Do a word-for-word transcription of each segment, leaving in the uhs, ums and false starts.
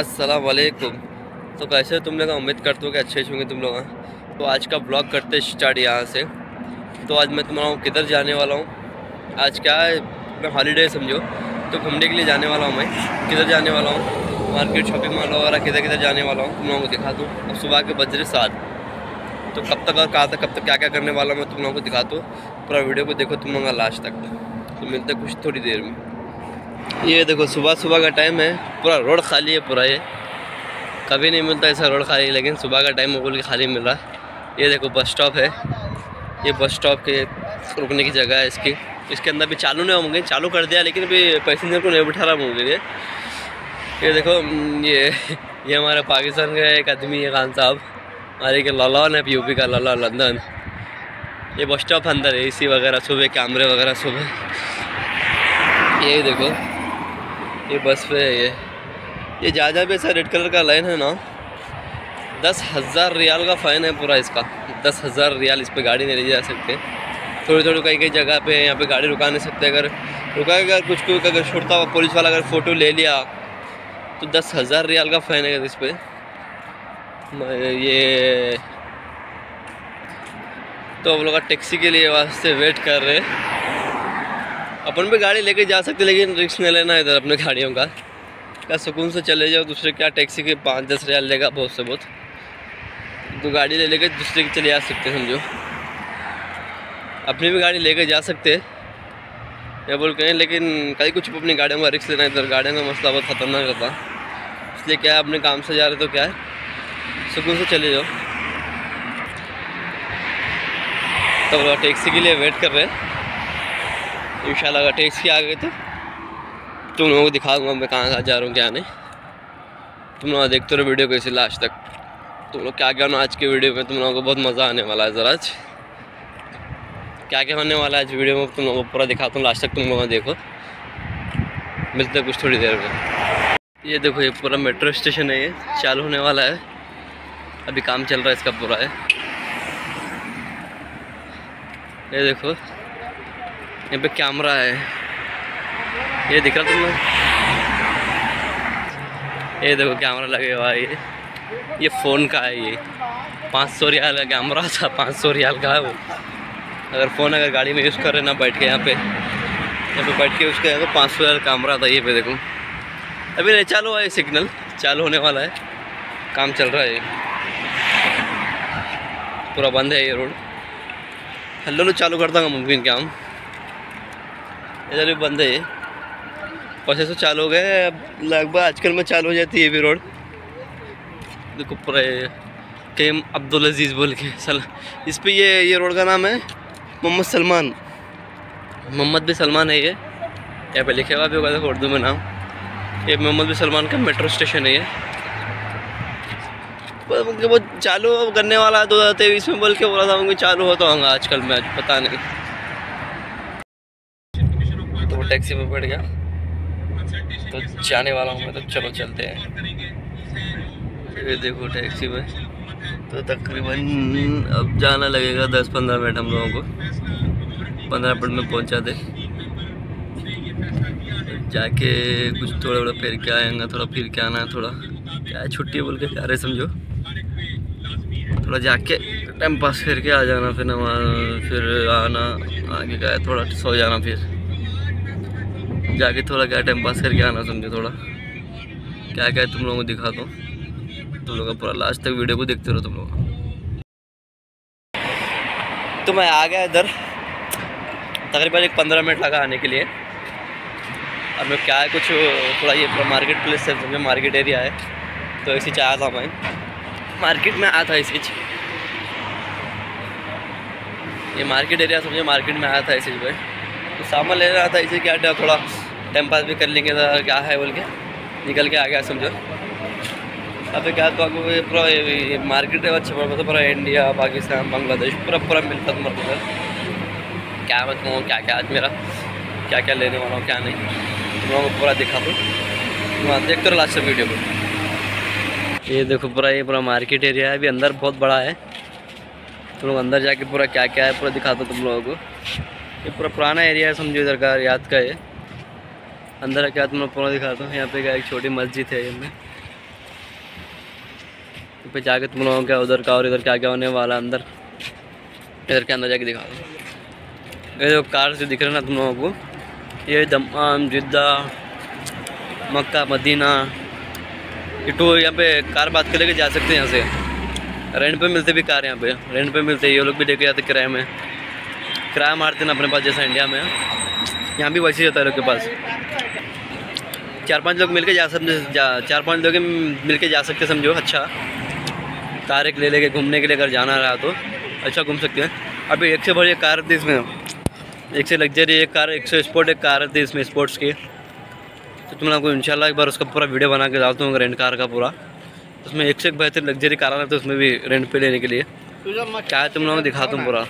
अस्सलाम वालेकुम। तो कैसे तुम लोग, उम्मीद करते हो कि अच्छे होंगे तुम लोग। तो आज का ब्लॉग करते स्टार्ट यहाँ से। तो आज मैं तुम्हारा किधर जाने वाला हूँ, आज क्या है, मैं हॉलीडे समझो, तो घूमने के लिए जाने वाला हूँ। मैं किधर जाने वाला हूँ, मार्केट, शॉपिंग मॉल वगैरह किधर किधर जाने वाला हूँ तुम लोगों को दिखा दूँ। अब सुबह के बज रहे सात, तो कब तक और कहाँ तक, कब तक क्या क्या करने वाला मैं तुम लोगों को दिखा दूँ। पूरा वीडियो को देखो तुम लोग लास्ट तक, तो मिलते कुछ थोड़ी देर में। ये देखो सुबह सुबह का टाइम है, पूरा रोड खाली है पूरा। ये कभी नहीं मिलता ऐसा रोड खाली, लेकिन सुबह का टाइम बोल के खाली मिल रहा है। ये देखो बस स्टॉप है, ये बस स्टॉप के रुकने की जगह है इसकी। इसके अंदर भी चालू नहीं होंगे, चालू कर दिया लेकिन अभी पैसेंजर को नहीं बिठा रहा होंगे। ये ये देखो ये ये हमारा पाकिस्तान का एक आदमी है, खान साहब, हमारे के लॉन है, यूपी का लॉ लंदन। ये बस स्टॉप अंदर है, ए सी वगैरह सुबह, कैमरे वगैरह सुबह। ये देखो ये बस पे है, ये ये जहाजा भी ऐसा रेड कलर का लाइन है ना। दस हज़ार रियाल का फ़ाइन है पूरा इसका, दस हज़ार रियाल। इस पे गाड़ी नहीं ले जा सकते, थोड़ी थोड़ी कई कई जगह पे यहाँ पे गाड़ी रुका नहीं सकते। अगर रुका, अगर कुछ कुछ अगर छोड़ता हुआ पुलिस वाला अगर फ़ोटो ले लिया तो दस हज़ार रियाल का फ़ाइन है इस पर। ये तो हम लोग टैक्सी के लिए वास्ते वेट कर रहे हैं। अपन भी गाड़ी लेके जा सकते लेकिन रिस्क नहीं लेना है इधर अपने गाड़ियों का, क्या सुकून से चले जाओ। दूसरे क्या टैक्सी के पाँच दस रियाल लेगा बहुत से बहुत, तो गाड़ी ले लेके दूसरे की चले जा सकते समझो। अपनी भी गाड़ी लेके जा सकते या बोल कहें, लेकिन कहीं कुछ अपनी गाड़ियों का रिस्क लेना है इधर। गाड़ियों का मसला बहुत ख़तरनाक रहता, इसलिए क्या अपने काम से जा रहे तो क्या है, सुकून से चले जाओ। तो टैक्सी के लिए वेट कर रहे हैं, इंशाल्लाह अगर टैक्सी आ गए तो तुम लोगों को दिखा दूँगा मैं कहाँ कहाँ जा रहा हूँ क्या नहीं। तुम लोग देखते रहो वीडियो को इसी लास्ट तक। तुम लोग क्या क्या होना आज के वीडियो में, तुम लोगों को बहुत मज़ा आने वाला है। ज़रा आज क्या क्या होने वाला है आज वीडियो में तुम लोगों को पूरा दिखाता हूँ, लास्ट तक तुम लोग देखो। मिलते कुछ थोड़ी देर में। ये देखो ये पूरा मेट्रो स्टेशन है, ये चालू होने वाला है, अभी काम चल रहा है इसका पूरा है। ये देखो यहाँ पे कैमरा है, ये दिख रहा तुम्हें, ये देखो कैमरा लगे हुआ है। ये ये फ़ोन का है, ये पाँच सौ रियाल का कैमरा था, पाँच सौ रियाल का है वो। अगर फ़ोन अगर गाड़ी में यूज़ कर रहे ना बैठ के, यहाँ पे यहाँ पे बैठ के यूज़ करें तो पाँच सौ रियाल कैमरा था। ये पे देखो अभी नहीं चालू हुआ है, सिग्नल चालू होने वाला है, काम चल रहा है। ये पूरा बंद है ये रोड, हल्लो चालू कर दूँगा मुमकिन काम। इधर भी बंद है ये, पचे सौ चालू हो गए लगभग, आजकल में चालू हो जाती है ये भी रोड। देखो पूरा केम अब्दुल अज़ीज़ बोल के सल इस पे, ये ये रोड का नाम है मोहम्मद सलमान, मोहम्मद भी सलमान है ये, यहाँ पे लिखे हुआ भी होगा देखो उर्दू में नाम। ये मोहम्मद भी सलमान का मेट्रो स्टेशन है ये, वो चालू करने वाला दो हज़ार तेईस में बोल के बोला था उनको, चालू होता होगा आजकल में पता नहीं। टैक्सी में बैठ गया तो जाने वाला हूँ मैं, तो चलो चलते हैं। ये देखो टैक्सी में तो तकरीबन अब जाना लगेगा दस पंद्रह मिनट, हम लोगों को पंद्रह मिनट में पहुँचा दे। जाके कुछ थोड़ा थोड़ा फिर के आएंगे, थोड़ा फिर के आना है, थोड़ा क्या छुट्टी बोल के जा रहे समझो, थोड़ा जाके टाइम पास करके आ जाना, फिर नमाज फिर आना, आगे का थोड़ा सो जाना, फिर जाके थोड़ा क्या टाइम पास करके आना समझो। थोड़ा क्या क्या है तुम लोगों को दिखाता हूँ, तुम लोग पूरा लास्ट तक वीडियो को देखते रहो तुम लोग। तो मैं आ गया इधर, तकरीबन एक पंद्रह मिनट लगा आने के लिए। अब मैं क्या है कुछ थोड़ा ये पूरा मार्केट प्लेस है समझो, मार्केट एरिया है, तो ऐसे चाह था मैं मार्केट में आया था ऐसे, ये मार्केट एरिया समझो, मार्केट में आया था ऐसे भाई, तो सामान ले रहा था इसे, क्या था थोड़ा टाइम पास भी कर लेंगे क्या है बोल के निकल के आ गया समझो। अब क्या तो आपको पूरा मार्केट है अच्छा, मतलब पूरा इंडिया पाकिस्तान बांग्लादेश पूरा पूरा मिलता तुम्हारे को सर। क्या मैं कहूँ क्या क्या आज मेरा क्या क्या लेने वाला हूँ क्या नहीं तुम लोगों को पूरा दिखा दो, तुम देखते रहो लास्ट वीडियो को। ये देखो पूरा ये पूरा मार्केट एरिया है, अभी अंदर बहुत बड़ा है, तुम लोग अंदर जाके पूरा क्या क्या है पूरा दिखा दो तुम लोगों को। ये पूरा पुराना एरिया है समझो इधर का, याद का है। अंदर क्या तुम लोग पूरा दिखाता हूँ। यहाँ पे एक छोटी मस्जिद है, ये पे जाके तुम लोगों का उधर का और इधर क्या क्या होने वाला अंदर, इधर के अंदर जाके दिखा दो। ये जो कार्स जो दिख रहे हैं ना तुम लोगों को, ये दम्माम, जिद्दा, मक्का, मदीना, ये टूर यहाँ पे कार बात के लेके जा सकते हैं। यहाँ से रेंट पे मिलते भी कार, यहाँ पे रेंट पे मिलते, ये लोग भी लेके जाते किराए में, किराया मारते ना अपने पास। जैसा इंडिया में यहाँ भी वैसे ही होता है लोग के पास। चार पांच लोग मिलके जा समझे जा चार पांच लोग मिलके जा सकते समझो। अच्छा कार एक ले लेके घूमने के लिए अगर जाना रहा तो अच्छा घूम सकते हैं। अभी एक से बढ़िया कार थी इसमें, एक से लग्जरी एक कार, एक से स्पोर्ट एक कार थी इसमें स्पोर्ट्स की। तो तुम लोगों को इंशाल्लाह एक बार उसका पूरा वीडियो बना के डालता हूँ रेंट कार का पूरा। उसमें एक से एक बेहतर लग्जरी कार आना, तो उसमें भी रेंट पे लेने के लिए क्या है तुम लोगों को दिखाता हूँ पूरा।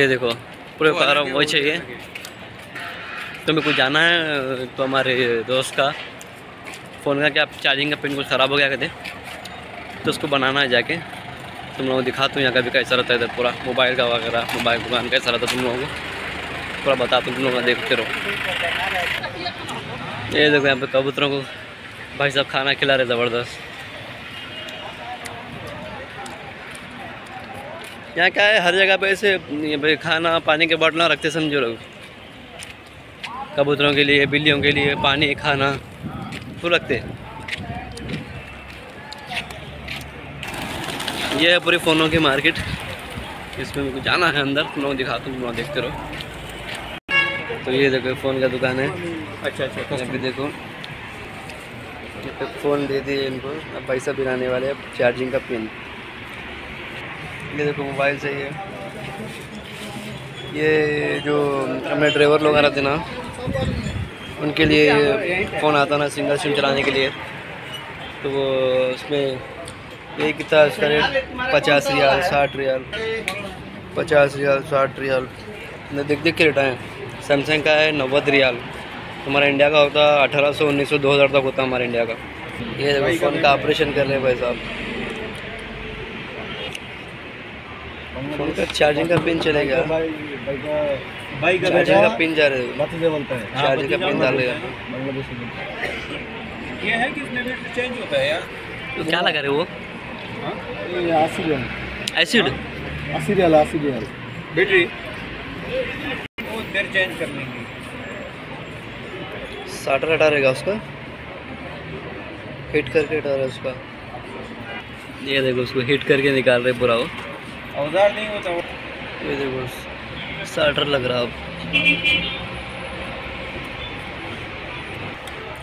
ये देखो पूरे कार वही चाहिए। तुम्हें कुछ जाना है तो हमारे दोस्त का फ़ोन का क्या चार्जिंग का पिन कुछ ख़राब हो गया कहते, तो उसको बनाना है जाके। तुम लोगों को दिखाता हूँ यहाँ का भी कैसा रहता है पूरा, मोबाइल का वगैरह, मोबाइल दुकान कैसा रहता है तुम लोगों को पूरा बताता हूँ, तुम लोग देखते रहो। ये देखो यहाँ पे कबूतरों को भाई साहब खाना खिला रहे ज़बरदस्त। यहाँ क्या है हर जगह पे ऐसे खाना पानी के बॉटल रखते समझो लोग, कबूतरों के लिए, बिल्लियों के लिए पानी खाना तो रखते। ये है पूरे फ़ोनों की मार्केट, इसमें मेरे को जाना है अंदर, तुम लोग दिखाता हूँ, तुम लोग देखते रहो। तो ये देखो फ़ोन का दुकान है। अच्छा अच्छा अभी देखो फ़ोन दे दिए इनको, अब पैसा पिलाने वाले अब चार्जिंग का पिन। ये देखो मोबाइल चाहिए। ये जो अपने ड्राइवर लोग रहते ना उनके लिए फ़ोन आता ना सिंगल सिम चलाने के लिए, तो वो उसमें ये कितना उसका रेट पचास रियाल साठ रियाल पचास रियाल साठ रियाल न देख देख के रेट आए। सैमसंग का है नब्बे रियाल, हमारा इंडिया का होता अठारह सौ उन्नीस सौ दो हज़ार तक होता हमारे इंडिया का। ये फ़ोन का ऑपरेशन कर रहे हैं भाई साहब। फ़ोन का चार्जिंग का पिन चलेगा, चार्जिंग का पिन जा रहा है, चार्जिंग का पिन डाल रहा है। ये है कि इसमें भी चेंज होता है यार। तो क्या लगा रहे हो वो? एसिड एसिड एसिड एसिड यार बैटरी वो देर चेंज करने की साठ रटा रहेगा उसका, हिट करके डाल रहा है उसका। ये देखो उसको हिट करके निकाल रहे पूरा वो औजार नहीं होता वो। ये देखो स्टार्टर लग रहा अब।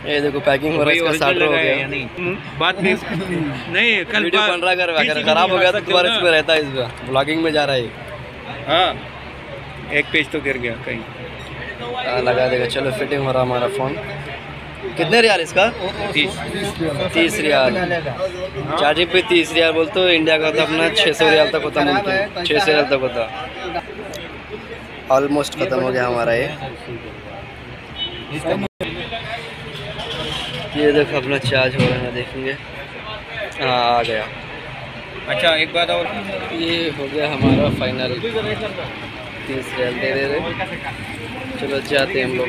ये देखो पैकिंग हो रहा है इसका, स्टार्टर हो गया। नहीं बात नहीं नहीं कल वीडियो बन रहा, अगर अगर खराब हो गया तो दोबारा इसमें रहता है, इसका ब्लॉगिंग में जा रहा है। हाँ एक पेज तो गिर गया कहीं, लगा देगा। चलो फिटिंग हो रहा हमारा फ़ोन। कितने रियाल इसका? तीस रियाल चार्जिंग पे तीस रियाल बोल, तो इंडिया का होता अपना छः सौ रियाल तक होता, मुमकिन छः सौ रियाल तक होता। ऑलमोस्ट ख़त्म हो गया हमारा ये। ये देखो अपना चार्ज हो रहा है, देखेंगे। हाँ आ गया। अच्छा एक बात और, ये हो गया हमारा फाइनल। तीस रियाल दे दे रहे, चलो जाते हैं हम लोग।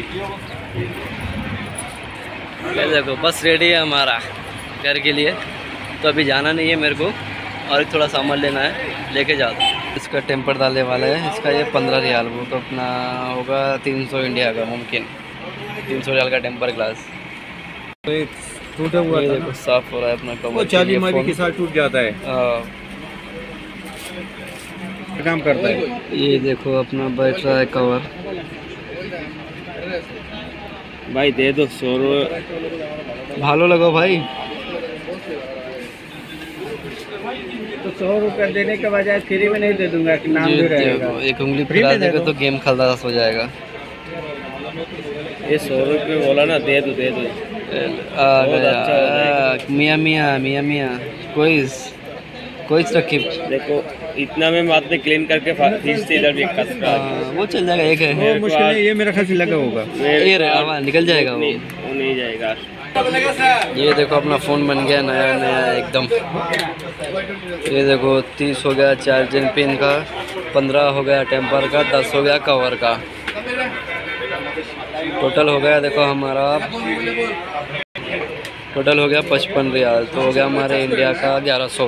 ये देखो बस रेडी है हमारा घर के लिए, तो अभी जाना नहीं है मेरे को, और थोड़ा सामान लेना है लेके जाता हूँ। इसका टेम्पर डालने वाला है इसका, ये पंद्रह रियाल, वो तो अपना होगा तीन सौ इंडिया का, मुमकिन तीन सौ रियाल का टेम्पर ग्लास। तो एक टूटा हुआ था ना, साफ हो रहा है अपना कवर, चाली मारी के साथ टूट जाता है, काम करता है। ये देखो अपना बैठ रहा है कवर। भाई दे दो सौ भालो लगो भाई, तो सौ रुपया देने के बजाय फ्री में नहीं दे दूंगा कि नाम भी रहेगा। एक उंगली फिरा देगा तो गेम खल्लास हो जाएगा। ये सौ रुपये बोला ना, दे दो दे दो। मियाँ मियाँ मियाँ मियाँ कोई कोई रखी, देखो इतना में मात्र क्लीन करके खींचते इधर भी कचरा वो चल जाएगा। एक है मुश्किल है, ये मेरा ख्याल से लगा होगा, ये निकल जाएगा, वो वो नहीं जाएगा। ये देखो अपना फ़ोन बन गया नया नया एकदम। ये देखो तीस हो गया चार्जिंग पिन का, पंद्रह हो गया टेम्पर का, दस हो गया कवर का, टोटल हो गया देखो हमारा, टोटल हो गया पचपन रियाल, तो हो गया हमारे इंडिया का ग्यारह सौ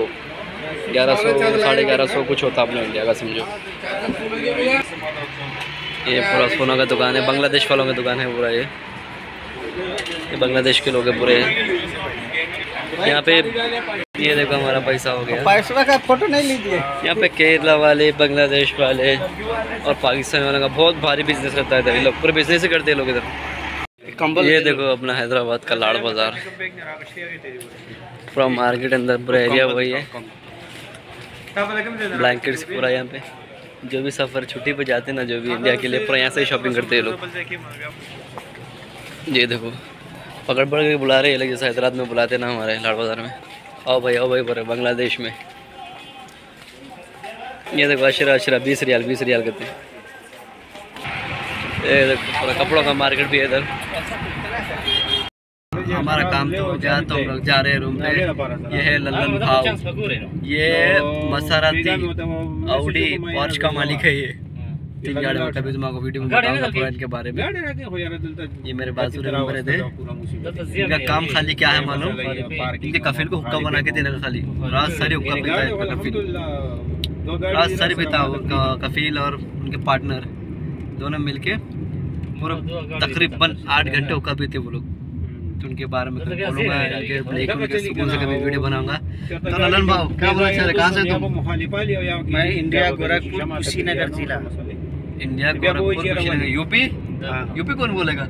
ग्यारह सौ साढ़े ग्यारह सौ कुछ होता अपने इंडिया का समझो। ये पूरा सोना का दुकान है, बांग्लादेश वालों की दुकान है पूरा, ये ये बांग्लादेश के लोग पूरे हैं यहाँ पे। ये देखो हमारा पैसा हो गया, पैसा का फोटो नहीं लीजिए। यहाँ पे केरला वाले, बांग्लादेश वाले और पाकिस्तान वालों का बहुत भारी बिजनेस रहता है, इधर लोग पूरे बिजनेस ही करते हैं लोग इधर। ये देखो अपना हैदराबाद का लाड़ बाजार, पूरा मार्केट अंदर पूरा एरिया वही है, ब्लैंकेट्स पूरा यहाँ पे। जो भी सफ़र छुट्टी पे जाते हैं ना, जो भी इंडिया के लिए, पूरा यहाँ से ही शॉपिंग करते हैं लोग। ये देखो पकड़ पकड़ के बुला रहे हैं, जैसे हैदराबाद में बुलाते ना हमारे लाड़ बाज़ार में, आओ भाई आओ भाई बोरे बांग्लादेश में। ये देखो अशरा अशरा बीस रियाल बीस रियाल करते हैं। ये देखो पूरा कपड़ों का मार्केट भी है इधर। हमारा काम तो हो गया, तो हम लोग जा रहे हैं रूम पे। ये है लल्लन भाव, ये मसाराती ऑडी वॉच का मालिक है ये। तीन गाड़ी में कभी तुम्हारा वीडियो में बताऊंगा पूरा इनके बारे में। ये मेरे बाजू में नंबर थे, इनका काम खाली क्या है मालूम, इनके कफिल को हुक्का बना के देना, खाली रात सारी हुक्का पीता है इनका कफिल, रात सारी पीता उनका कफिल और उनके पार्टनर दोनों मिलके पूरा तकरीबन आठ घंटे हुक्का पीते वो लोग। उनके बारे में बोलूंगा, इनके सुकून से कभी वीडियो बनाऊंगा। तो ललन भाव क्या बोलना चाह रहे, कहाँ से तुम? मैं इंडिया गोरखपुर कुशीनगर जिला, India Gorakhpur Kushinagar UP. UP कौन बोलेगा?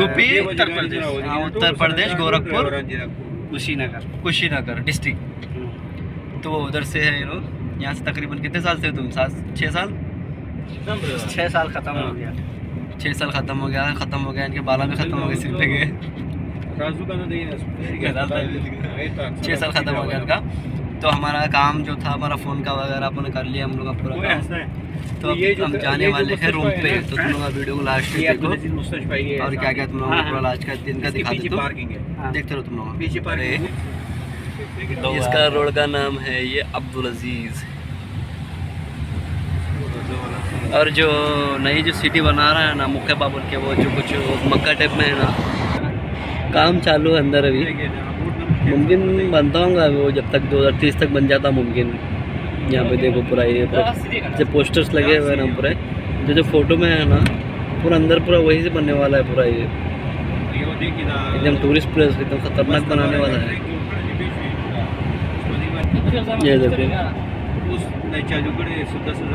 UP Uttar Pradesh, Uttar Pradesh Gorakhpur Kushinagar, Kushinagar district. तो वो उधर से है, यहाँ से तकरीबन कितने साल से तुम? सात छः साल, छः साल खत्म हो गया, छः साल खत्म हो गया, खत्म हो गया इनके बाला में, खत्म हो गए सिर पे गए, छः साल खत्म हो गया इनका। तो हमारा काम जो था, हमारा फ़ोन का वगैरह अपन कर लिया, हम लोग का पूरा काम। तो अब हम जाने वाले हैं रूम पे, तो तुम लोग वीडियो को लास्ट तक देखो और क्या क्या तुम लोगों को पूरा लास्ट का दिन का दिखा देता, देखते रहो तुम लोग। इसका रोड का नाम है ये अब्दुल अजीज़। और जो नई जो सिटी बना रहा है ना मुकाब, उनके वो जो कुछ मक्का टाइप में है ना, काम चालू है अंदर अभी। मुमकिन बनता होगा वो, जब तक दो हज़ार तीस तक बन जाता मुमकिन। यहाँ पे देखो पूरा ये जब पोस्टर्स लगे हुए हैं ना पूरे, जो जो फोटो में है ना पूरा अंदर पूरा वही से बनने वाला है पूरा, ये एकदम टूरिस्ट प्लेस एकदम खतरनाक बनाने वाला है। ये देखो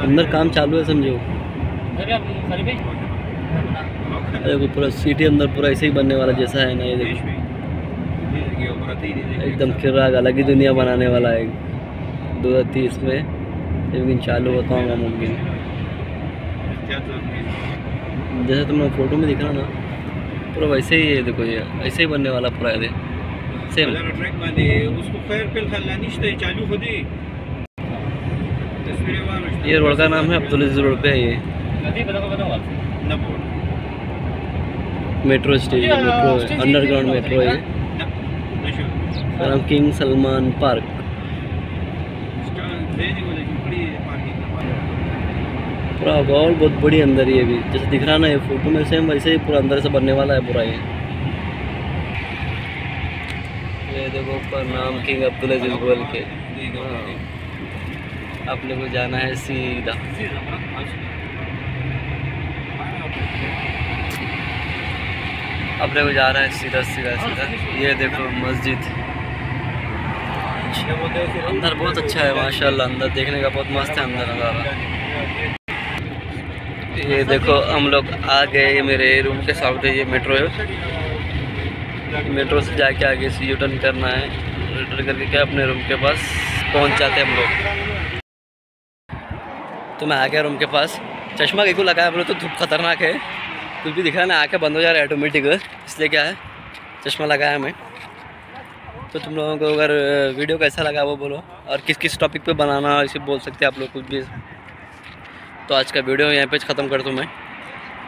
अंदर काम चालू है समझो, देखो पूरा सिटी अंदर पूरा ऐसे ही बनने वाला जैसा है ना। ये देखो एकदम किराग अलग ही दुनिया बनाने वाला है दो हज़ार तीस में, लेकिन चालू होता होगा मुमकिन, जैसे तुम लोग फोटो में दिख रहा ना पूरा वैसे ही है। देखो ये ऐसे ही बनने वाला पूरा है सेम। ये रोड का नाम है अब्दुल अजीज रोड पे है ये। मेट्रो स्टेशन, मेट्रो है, अंडरग्राउंड मेट्रो है ये। King Salman Park. पूरा हॉल बहुत बड़ी अंदर, ये भी जैसे दिख रहा ना ये फोटो में सेम वैसे ही पूरा अंदर से बनने वाला है पूरा ये। ये देखो ऊपर नाम किंग अब्दुल अजीज बोल के। अपने को जाना है सीधा। अपने को जा रहा है सीधा सीधा सीधा। ये देखो मस्जिद अंदर बहुत अच्छा है माशाल्लाह, अंदर देखने का बहुत मस्त है अंदर नज़ारा। ये देखो हम लोग आ गए मेरे रूम के सामने, ये मेट्रो है। मेट्रो से जाके आगे से यू टर्न करना है, यू टर्न करके क्या अपने रूम के पास पहुंच जाते हैं हम लोग। तो मैं आ गया रूम के पास, चश्मा के को लगाया बोलो तो धूप खतरनाक है, कुछ भी दिख रहा ना आँखें बंद हो जा रहा है ऑटोमेटिक, इसलिए क्या है चश्मा लगाया मैं। तो तुम लोगों को अगर वीडियो कैसा लगा वो बोलो, और किस किस टॉपिक पे बनाना इसे बोल सकते हैं आप लोग कुछ भी। तो आज का वीडियो यहाँ पे ख़त्म कर दूँ मैं।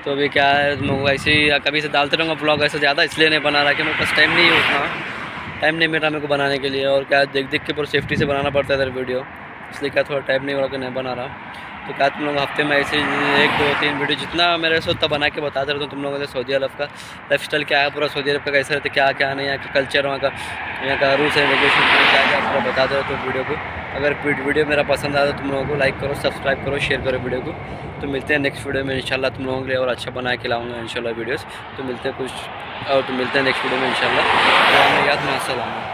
तो अभी क्या है तुम लोग ऐसे ही कभी से डालते रहूँगा ब्लॉग, ऐसे ज़्यादा इसलिए नहीं बना रहा कि मेरे पास टाइम नहीं है उतना, टाइम नहीं मेरा मेरे को बनाने के लिए। और क्या देख देख के पूरा सेफ्टी से बनाना पड़ता है इधर वीडियो, इसलिए क्या थोड़ा टाइम नहीं हो रहा कि नहीं बना रहा। तो क्या तुम लोग हफ्ते में ऐसे एक दो तीन वीडियो जितना मेरे से उतना बना के बताते रहता हूँ तुम लोगों से सऊदी अरब का लाइफ स्टाइल क्या है, पूरा सऊदी अरब का कैसा रहता है, क्या क्या नहीं, यहाँ का कल्चर, वहाँ का यहाँ का रूल्स एंड रेगुलेशन क्या क्या पूरा बताते रहते हो वीडियो को। अगर वीडियो मेरा पसंद आया तो तुम लोगों को लाइक करो, सब्सक्राइब करो, शेयर करो वीडियो को। तो मिलते हैं नेक्स्ट वीडियो में इंशाल्लाह, तुम लोगों के लिए और अच्छा बना के लाऊँगा इंशाल्लाह वीडियोस। तो मिलते हैं कुछ और तो मिलते हैं नेक्स्ट वीडियो में इंशाल्लाह। याद मसलाम।